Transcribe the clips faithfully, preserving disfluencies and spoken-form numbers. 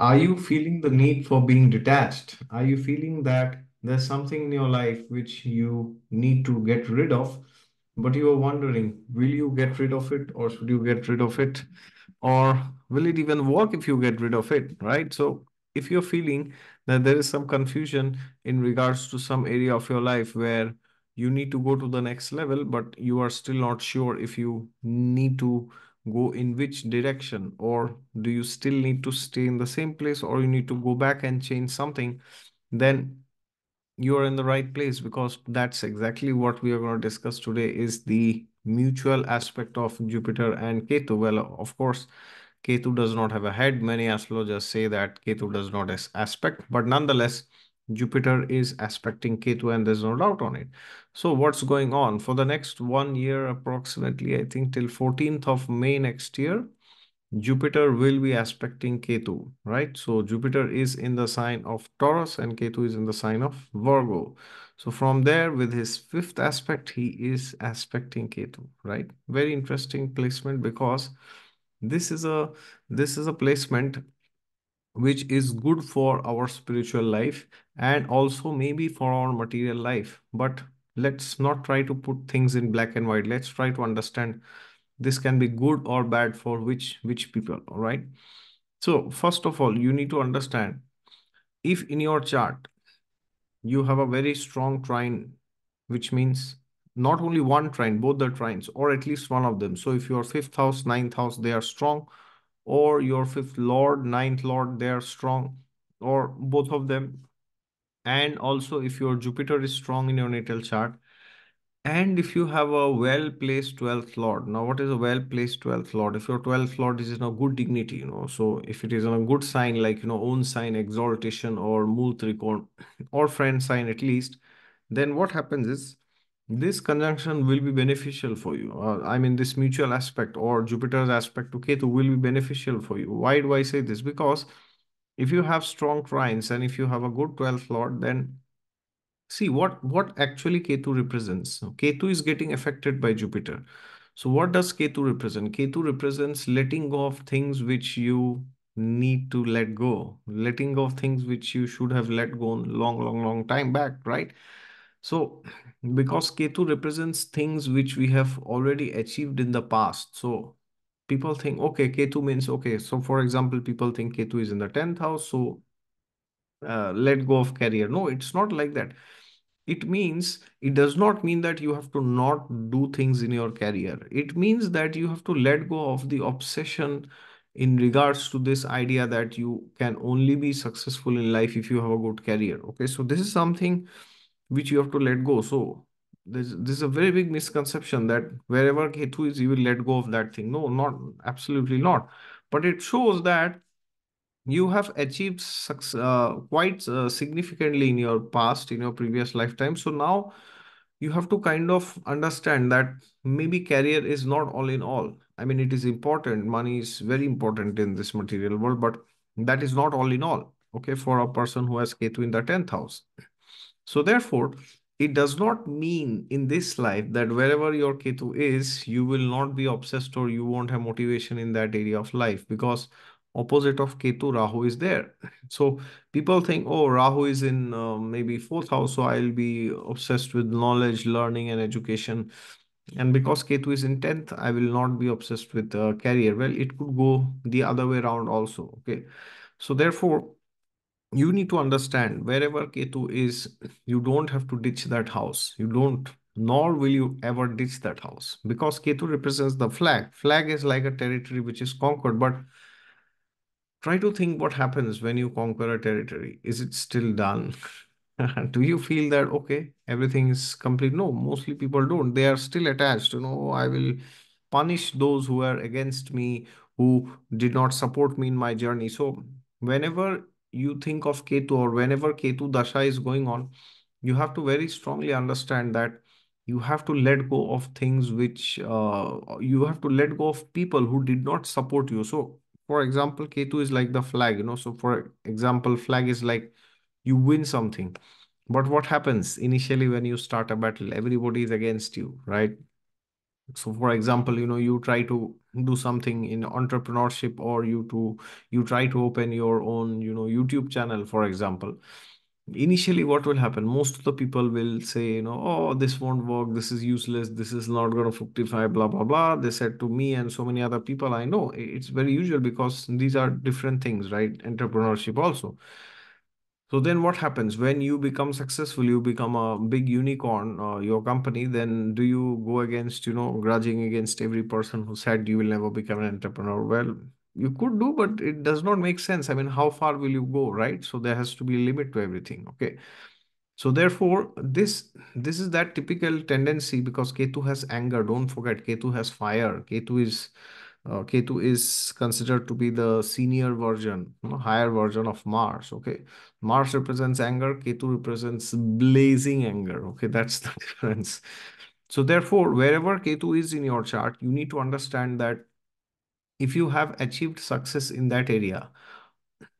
Are you feeling the need for being detached? Are you feeling that there's something in your life which you need to get rid of, but you are wondering, will you get rid of it or should you get rid of it? Or will it even work if you get rid of it, right? So if you're feeling that there is some confusion in regards to some area of your life where you need to go to the next level, but you are still not sure if you need to go in which direction, or do you still need to stay in the same place, or you need to go back and change something, then you are in the right place, because that's exactly what we are going to discuss today, is the mutual aspect of Jupiter and Ketu. Well, of course, Ketu does not have a head. Many astrologers say that Ketu does not aspect, but nonetheless, Jupiter is aspecting Ketu and there's no doubt on it. So what's going on? For the next one year approximately, I think till fourteenth of May next year, Jupiter will be aspecting Ketu, right? So Jupiter is in the sign of Taurus and Ketu is in the sign of Virgo. So from there, with his fifth aspect, he is aspecting Ketu, right? Very interesting placement, because this is a, this is a placement which is good for our spiritual life and also maybe for our material life. But let's not try to put things in black and white. Let's try to understand this can be good or bad for which, which people, all right? So first of all, you need to understand, if in your chart, you have a very strong trine, which means not only one trine, both the trines, or at least one of them. So if your fifth house, ninth house, they are strong, or your fifth lord, ninth lord, they are strong, or both of them. And also if your Jupiter is strong in your natal chart, and if you have a well-placed twelfth lord. Now, what is a well-placed twelfth lord? If your twelfth lord is in a good dignity, you know, so if it is in a good sign, like, you know, own sign, exaltation, or mool trikon, or friend sign at least, then what happens is, this conjunction will be beneficial for you. Uh, I mean, this mutual aspect or Jupiter's aspect to Ketu will be beneficial for you. Why do I say this? Because if you have strong trines and if you have a good twelfth lord, then see what, what actually Ketu represents. Ketu is getting affected by Jupiter. So what does Ketu represent? Ketu represents letting go of things which you need to let go, letting go of things which you should have let go long, long, long time back, right? So, because Ketu represents things which we have already achieved in the past. So, people think, okay, Ketu means, okay, so for example, people think Ketu is in the tenth house, so uh, let go of career. No, it's not like that. It means, it does not mean that you have to not do things in your career. It means that you have to let go of the obsession in regards to this idea that you can only be successful in life if you have a good career. Okay, so this is something which you have to let go. So this, this is a very big misconception that wherever Ketu is, you will let go of that thing. No, not absolutely not. But it shows that you have achieved uh, quite uh, significantly in your past, in your previous lifetime. So now you have to kind of understand that maybe career is not all in all. I mean, it is important. Money is very important in this material world, but that is not all in all, okay, for a person who has Ketu in the tenth house. So therefore, it does not mean in this life that wherever your Ketu is, you will not be obsessed or you won't have motivation in that area of life, because opposite of Ketu, Rahu is there. So people think, oh, Rahu is in uh, maybe fourth house, so I'll be obsessed with knowledge, learning and education. And because Ketu is in tenth, I will not be obsessed with uh, career. Well, it could go the other way around also. Okay, so therefore, you need to understand wherever Ketu is, you don't have to ditch that house. You don't, nor will you ever ditch that house, because Ketu represents the flag. Flag is like a territory which is conquered, but try to think what happens when you conquer a territory. Is it still done? Do you feel that, okay, everything is complete? No, mostly people don't. They are still attached. You know, I will punish those who are against me, who did not support me in my journey. So whenever you think of Ketu, or whenever Ketu Dasha is going on, you have to very strongly understand that you have to let go of things which, uh, you have to let go of people who did not support you. So, for example, Ketu is like the flag, you know. So, for example, flag is like you win something. But what happens initially when you start a battle? Everybody is against you, right? So for example, you know, you try to do something in entrepreneurship, or you to you try to open your own, you know, YouTube channel, for example. Initially, what will happen? Most of the people will say, you know, oh, this won't work, this is useless, this is not going to fructify, blah, blah, blah. They said to me and so many other people I know. It's very usual because these are different things, right? Entrepreneurship also. So then what happens when you become successful, you become a big unicorn, uh, your company, then do you go against, you know, grudging against every person who said you will never become an entrepreneur? Well, you could do, but it does not make sense. I mean, how far will you go, right? So there has to be a limit to everything, okay? So therefore, this, this is that typical tendency because Ketu has anger. Don't forget, Ketu has fire. Ketu is... Uh, Ketu is considered to be the senior version, you know, higher version of Mars, okay? Mars represents anger, Ketu represents blazing anger, okay? That's the difference. So therefore, wherever Ketu is in your chart, you need to understand that if you have achieved success in that area,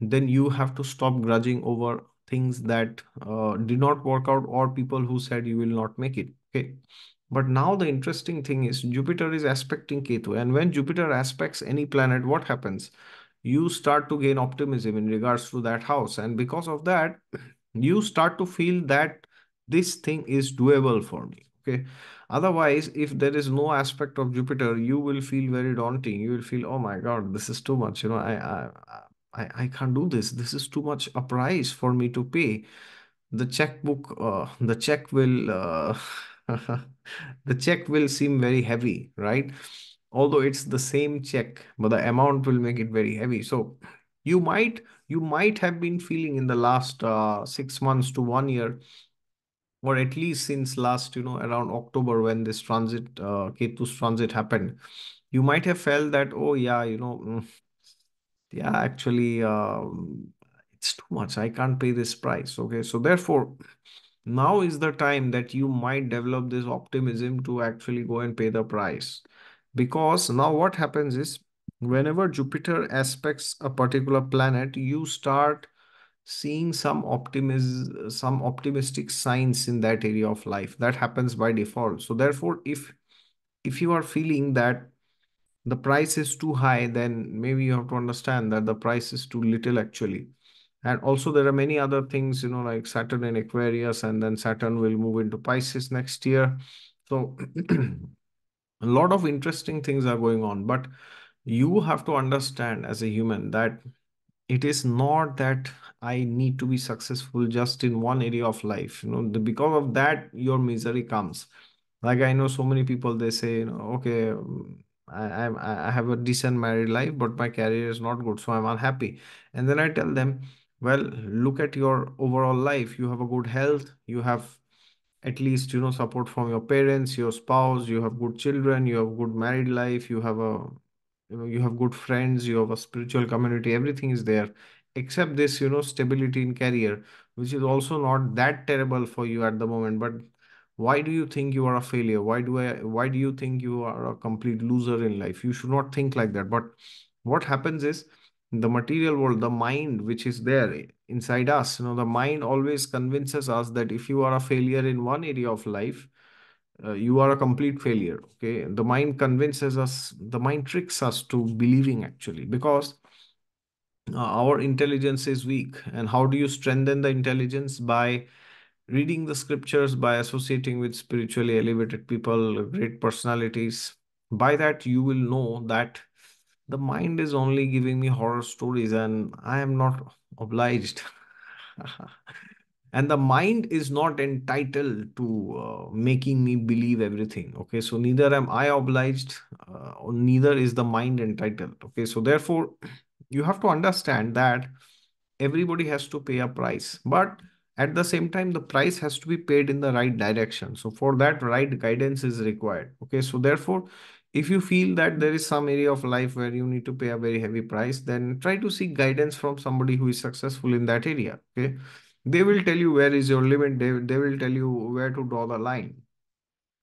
then you have to stop grudging over things that uh, did not work out or people who said you will not make it, okay? But now the interesting thing is Jupiter is aspecting Ketu. And when Jupiter aspects any planet, what happens? You start to gain optimism in regards to that house. And because of that, you start to feel that this thing is doable for me. Okay. Otherwise, if there is no aspect of Jupiter, you will feel very daunting. You will feel, oh my God, this is too much. You know, I, I, I, I can't do this. This is too much a price for me to pay. The checkbook, uh, the check will... Uh, the check will seem very heavy, right? Although it's the same check, but the amount will make it very heavy. So you might, you might have been feeling in the last uh, six months to one year, or at least since last, you know, around October when this transit, uh, Ketu's transit happened, you might have felt that, oh yeah, you know, yeah, actually, uh, it's too much. I can't pay this price. Okay. So therefore, now is the time that you might develop this optimism to actually go and pay the price. Because now what happens is whenever Jupiter aspects a particular planet, you start seeing some optimism, some optimistic signs in that area of life. That happens by default. So therefore, if, if you are feeling that the price is too high, then maybe you have to understand that the price is too little actually. And also there are many other things, you know, like Saturn in Aquarius, and then Saturn will move into Pisces next year. So a lot of interesting things are going on, but you have to understand as a human that it is not that I need to be successful just in one area of life. You know, because of that, your misery comes. Like I know so many people, they say, you know, okay, I, I, I have a decent married life, but my career is not good, so I'm unhappy. And then I tell them, well, look at your overall life. You have a good health. You have at least, you know, support from your parents, your spouse. You have good children. You have good married life. You have a, you know, you have good friends. You have a spiritual community. Everything is there except this, you know, stability in career, which is also not that terrible for you at the moment. But why do you think you are a failure? Why do I? Why do you think you are a complete loser in life? You should not think like that. But what happens is, the material world, the mind which is there inside us, you know, the mind always convinces us that if you are a failure in one area of life, uh, you are a complete failure, okay? The mind convinces us, the mind tricks us to believing actually, because uh, our intelligence is weak. And how do you strengthen the intelligence? By reading the scriptures, by associating with spiritually elevated people, great personalities. By that, you will know that the mind is only giving me horror stories and I am not obliged. And the mind is not entitled to uh, making me believe everything. Okay, so neither am I obliged, uh, or neither is the mind entitled. Okay, so therefore, you have to understand that everybody has to pay a price. But at the same time, the price has to be paid in the right direction. So for that, right guidance is required. Okay, so therefore, if you feel that there is some area of life where you need to pay a very heavy price, then try to seek guidance from somebody who is successful in that area. Okay, they will tell you where is your limit. They, they will tell you where to draw the line.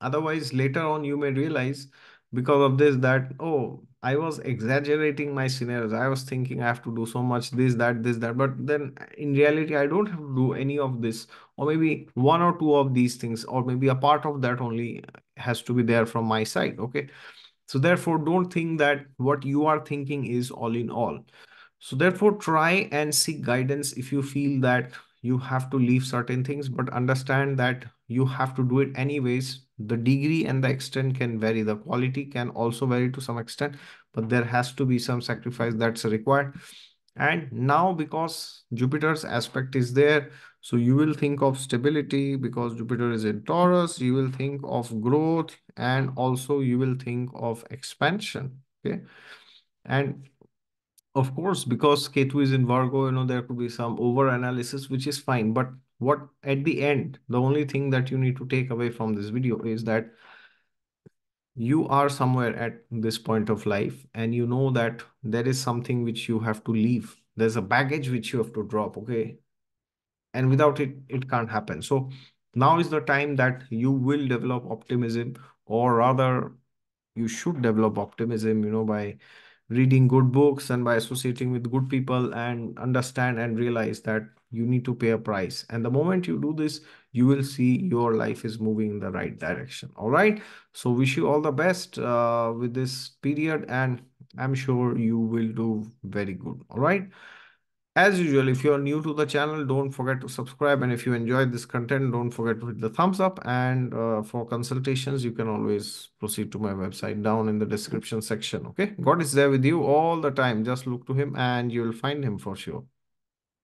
Otherwise, later on, you may realize because of this that, oh, I was exaggerating my scenarios. I was thinking I have to do so much, this, that, this, that. But then in reality, I don't have to do any of this, or maybe one or two of these things, or maybe a part of that only has to be there from my side. Okay. So therefore, don't think that what you are thinking is all in all. So therefore, try and seek guidance if you feel that you have to leave certain things, but understand that you have to do it anyways. The degree and the extent can vary. The quality can also vary to some extent, but there has to be some sacrifice that's required. And now, because Jupiter's aspect is there, so you will think of stability because Jupiter is in Taurus. You will think of growth and also you will think of expansion. Okay. And of course, because Ketu is in Virgo, you know, there could be some over analysis, which is fine. But what at the end, the only thing that you need to take away from this video is that you are somewhere at this point of life and you know that there is something which you have to leave. There's a baggage which you have to drop, okay? And without it, it can't happen. So now is the time that you will develop optimism, or rather you should develop optimism, you know, by reading good books and by associating with good people, and understand and realize that you need to pay a price. And the moment you do this, you will see your life is moving in the right direction. All right. So wish you all the best uh, with this period, and I'm sure you will do very good. All right. As usual, if you're new to the channel, don't forget to subscribe. And if you enjoyed this content, don't forget to hit the thumbs up. And uh, for consultations, you can always proceed to my website down in the description section. Okay. God is there with you all the time. Just look to him and you'll find him for sure.